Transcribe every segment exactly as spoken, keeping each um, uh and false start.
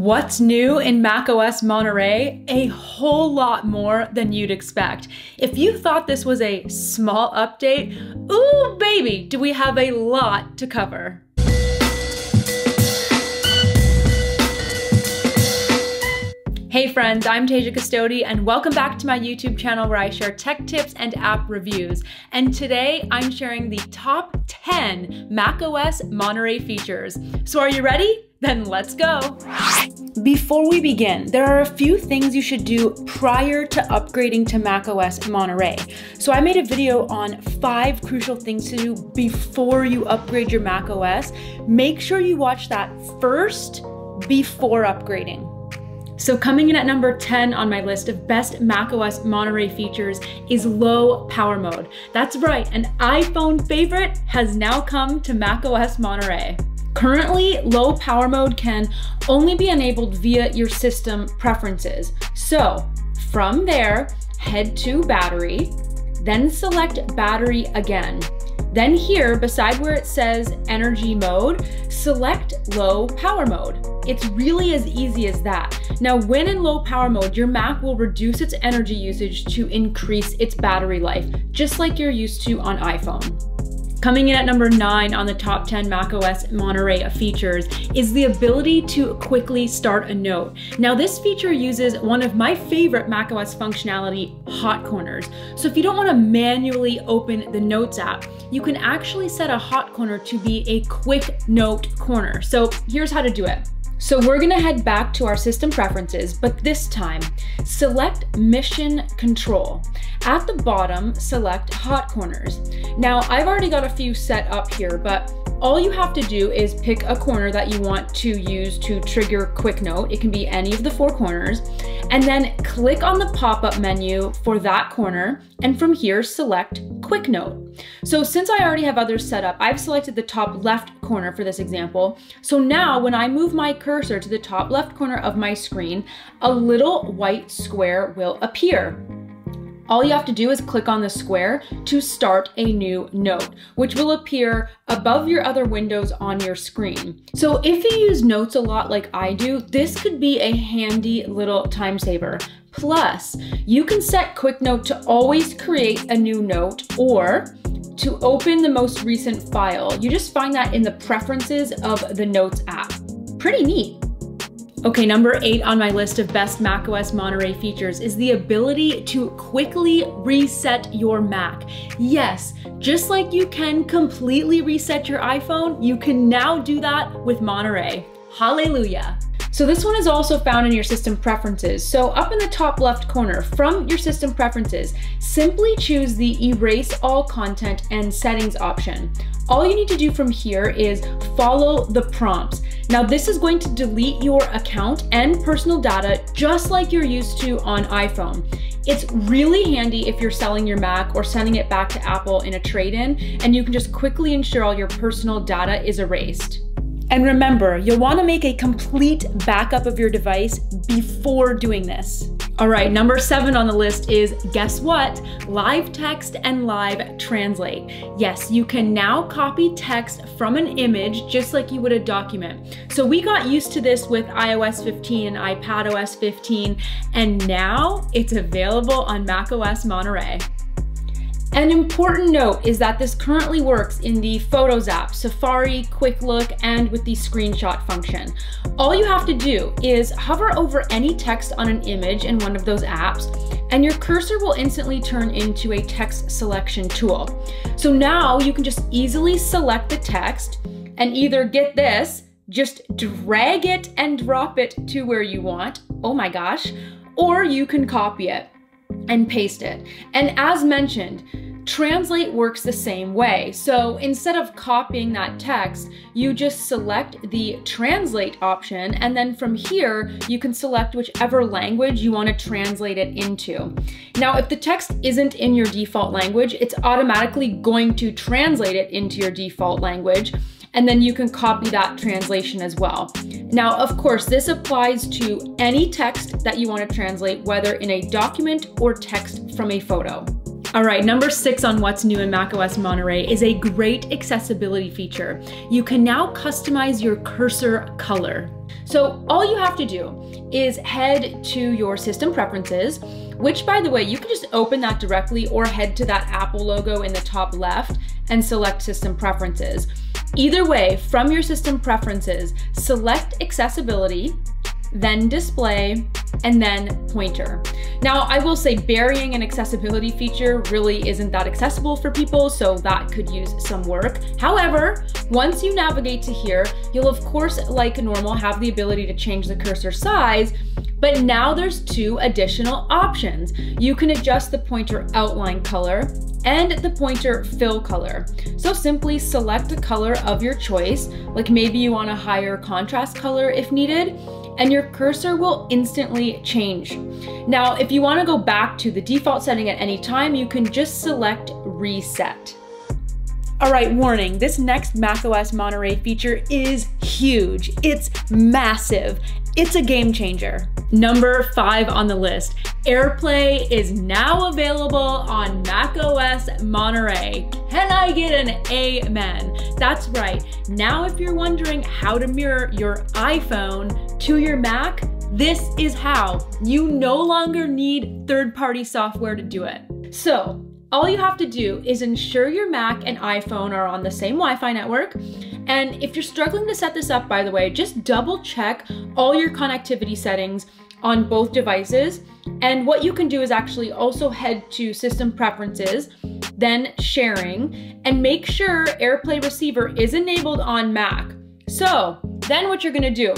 What's new in macOS Monterey? A whole lot more than you'd expect. If you thought this was a small update, ooh baby, do we have a lot to cover. Hey friends, I'm Tasia Custode and welcome back to my YouTube channel where I share tech tips and app reviews. And today I'm sharing the top ten macOS Monterey features. So are you ready? Then let's go. Before we begin, there are a few things you should do prior to upgrading to macOS Monterey. So I made a video on five crucial things to do before you upgrade your macOS. Make sure you watch that first before upgrading. So coming in at number ten on my list of best macOS Monterey features is low power mode. That's right, an iPhone favorite has now come to macOS Monterey. Currently, low power mode can only be enabled via your system preferences. So from there, head to battery, then select battery again. Then here, beside where it says energy mode, select low power mode. It's really as easy as that. Now, when in low power mode, your Mac will reduce its energy usage to increase its battery life, just like you're used to on iPhone. Coming in at number nine on the top ten macOS Monterey features is the ability to quickly start a note. Now this feature uses one of my favorite macOS functionality, hot corners. So if you don't want to manually open the Notes app, you can actually set a hot corner to be a quick note corner. So here's how to do it. So we're gonna head back to our system preferences, but this time, select Mission Control. At the bottom, select Hot Corners. Now, I've already got a few set up here, but all you have to do is pick a corner that you want to use to trigger Quick Note. It can be any of the four corners, and then click on the pop-up menu for that corner, and from here, select Quick Note. So since I already have others set up, I've selected the top left corner for this example. So now when I move my cursor to the top left corner of my screen, a little white square will appear. All you have to do is click on the square to start a new note, which will appear above your other windows on your screen. So if you use Notes a lot like I do, this could be a handy little time saver. Plus, you can set Quick Note to always create a new note or to open the most recent file. You just find that in the preferences of the Notes app. Pretty neat. Okay, number eight on my list of best macOS Monterey features is the ability to quickly reset your Mac. Yes, just like you can completely reset your iPhone, you can now do that with Monterey. Hallelujah. So this one is also found in your system preferences. So up in the top left corner from your system preferences, simply choose the erase all content and settings option. All you need to do from here is follow the prompts. Now this is going to delete your account and personal data just like you're used to on iPhone. It's really handy if you're selling your Mac or sending it back to Apple in a trade-in, and you can just quickly ensure all your personal data is erased. And remember, you'll want to make a complete backup of your device before doing this. All right, number seven on the list is, guess what? Live Text and Live Translate. Yes, you can now copy text from an image just like you would a document. So we got used to this with i O S fifteen and iPad O S fifteen, and now it's available on macOS Monterey. An important note is that this currently works in the Photos app, Safari, Quick Look, and with the screenshot function. All you have to do is hover over any text on an image in one of those apps, and your cursor will instantly turn into a text selection tool. So now you can just easily select the text and either get this, just drag it and drop it to where you want, oh my gosh, or you can copy it and paste it. And as mentioned, Translate works the same way. So instead of copying that text, you just select the Translate option, and then from here, you can select whichever language you want to translate it into. Now, if the text isn't in your default language, it's automatically going to translate it into your default language, and then you can copy that translation as well. Now, of course, this applies to any text that you want to translate, whether in a document or text from a photo. All right, number six on what's new in macOS Monterey is a great accessibility feature. You can now customize your cursor color. So all you have to do is head to your system preferences, which by the way, you can just open that directly or head to that Apple logo in the top left and select system preferences. Either way, from your system preferences, select accessibility, then display, and then pointer. Now, I will say burying an accessibility feature really isn't that accessible for people, so that could use some work. However, once you navigate to here, you'll of course, like normal, have the ability to change the cursor size, but now there's two additional options. You can adjust the pointer outline color and the pointer fill color. So simply select a color of your choice, like maybe you want a higher contrast color if needed, and your cursor will instantly change. Now, if you want to go back to the default setting at any time, you can just select reset. All right, warning, this next macOS Monterey feature is huge. It's massive. It's a game changer. Number five on the list, Airplay is now available on macOS Monterey. Can I get an amen? That's right. Now, if you're wondering how to mirror your iPhone to your Mac, this is how. You no longer need third-party software to do it. So all you have to do is ensure your Mac and iPhone are on the same Wi-Fi network. And if you're struggling to set this up, by the way, just double check all your connectivity settings on both devices. And what you can do is actually also head to System Preferences, then Sharing, and make sure AirPlay Receiver is enabled on Mac. So then what you're gonna do,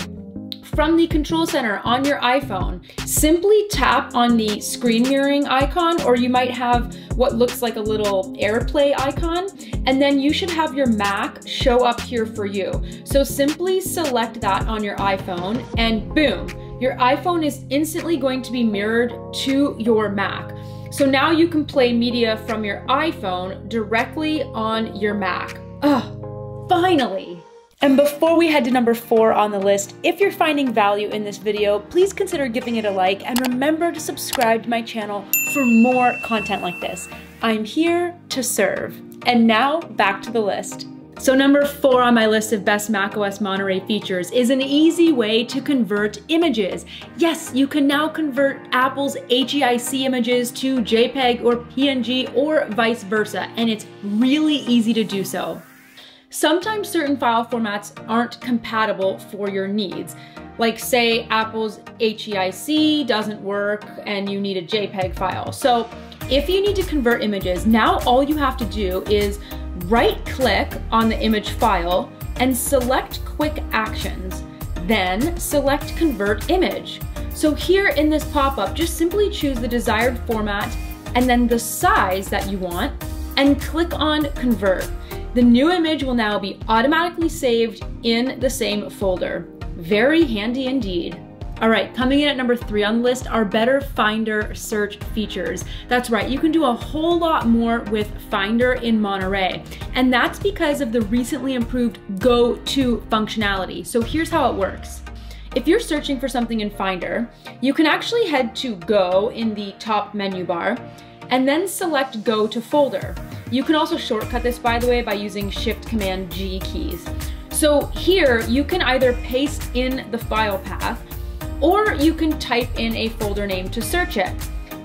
from the control center on your iPhone, simply tap on the screen mirroring icon, or you might have what looks like a little AirPlay icon, and then you should have your Mac show up here for you. So simply select that on your iPhone and boom, your iPhone is instantly going to be mirrored to your Mac. So now you can play media from your iPhone directly on your Mac. Ugh, finally. And before we head to number four on the list, if you're finding value in this video, please consider giving it a like and remember to subscribe to my channel for more content like this. I'm here to serve. And now back to the list. So number four on my list of best macOS Monterey features is an easy way to convert images. Yes, you can now convert Apple's H E I C images to JPEG or P N G or vice versa, and it's really easy to do so. Sometimes certain file formats aren't compatible for your needs. Like say Apple's H E I C doesn't work and you need a JPEG file. So if you need to convert images, now all you have to do is right click on the image file and select Quick Actions, then select Convert Image. So here in this pop-up, just simply choose the desired format and then the size that you want and click on Convert. The new image will now be automatically saved in the same folder. Very handy indeed. All right, coming in at number three on the list are better Finder search features. That's right, you can do a whole lot more with Finder in Monterey. And that's because of the recently improved Go To functionality. So here's how it works. If you're searching for something in Finder, you can actually head to Go in the top menu bar and then select Go To Folder. You can also shortcut this, by the way, by using Shift Command G keys. So here you can either paste in the file path or you can type in a folder name to search it.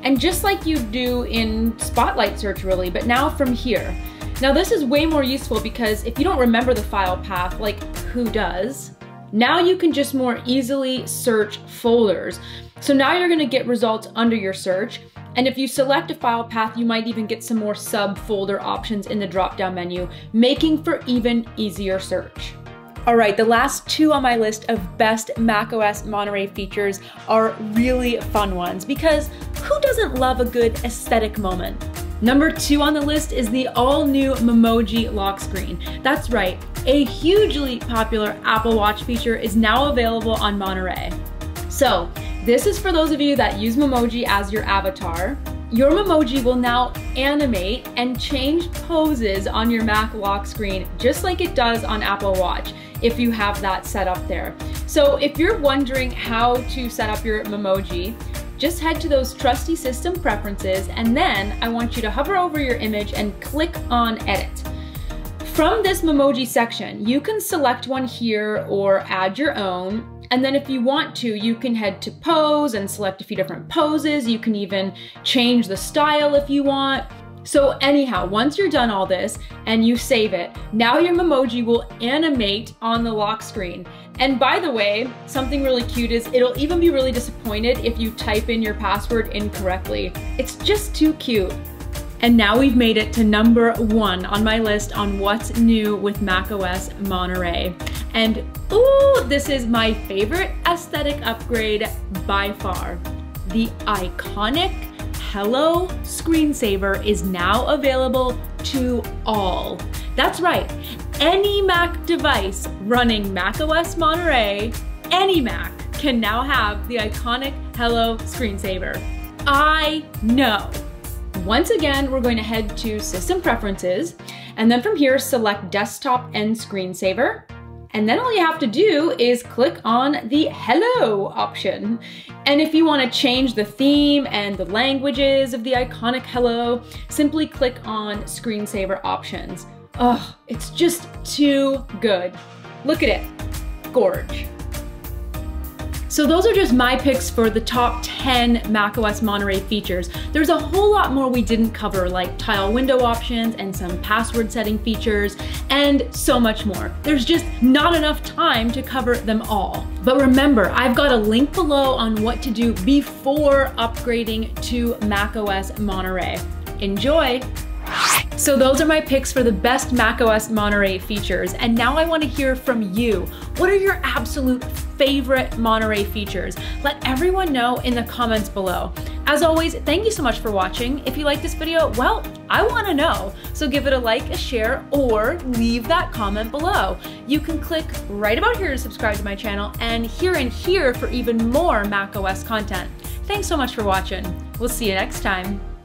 And just like you do in Spotlight Search really, but now from here. Now this is way more useful because if you don't remember the file path, like who does? Now you can just more easily search folders. So now you're gonna get results under your search. And if you select a file path, you might even get some more subfolder options in the drop-down menu, making for even easier search. All right, the last two on my list of best macOS Monterey features are really fun ones because who doesn't love a good aesthetic moment? Number two on the list is the all-new Memoji lock screen. That's right, a hugely popular Apple Watch feature is now available on Monterey. So this is for those of you that use Memoji as your avatar. Your Memoji will now animate and change poses on your Mac lock screen, just like it does on Apple Watch, if you have that set up there. So if you're wondering how to set up your Memoji, Just head to those trusty system preferences, and then I want you to hover over your image and click on Edit. From this Memoji section, you can select one here or add your own. And then if you want to, you can head to Pose and select a few different poses. You can even change the style if you want. So anyhow, once you're done all this and you save it, now your Memoji will animate on the lock screen. And by the way, something really cute is it'll even be really disappointed if you type in your password incorrectly. It's just too cute. And now we've made it to number one on my list on what's new with macOS Monterey. And ooh, this is my favorite aesthetic upgrade by far. The iconic Hello Screensaver is now available to all. That's right, any Mac device running macOS Monterey, any Mac, can now have the iconic Hello Screensaver. I know. Once again, we're going to head to System Preferences, and then from here, select Desktop and Screensaver. And then all you have to do is click on the Hello option. And if you want to change the theme and the languages of the iconic Hello, simply click on Screensaver Options. Oh, it's just too good. Look at it, gorge. So those are just my picks for the top ten macOS Monterey features. There's a whole lot more we didn't cover, like tile window options and some password setting features and so much more. There's just not enough time to cover them all. But remember, I've got a link below on what to do before upgrading to macOS Monterey. Enjoy. So those are my picks for the best macOS Monterey features. And now I want to hear from you. What are your absolute favorite Monterey features? Let everyone know in the comments below. As always, thank you so much for watching. If you like this video, well, I want to know. So give it a like, a share, or leave that comment below. You can click right about here to subscribe to my channel and here and here for even more macOS content. Thanks so much for watching. We'll see you next time.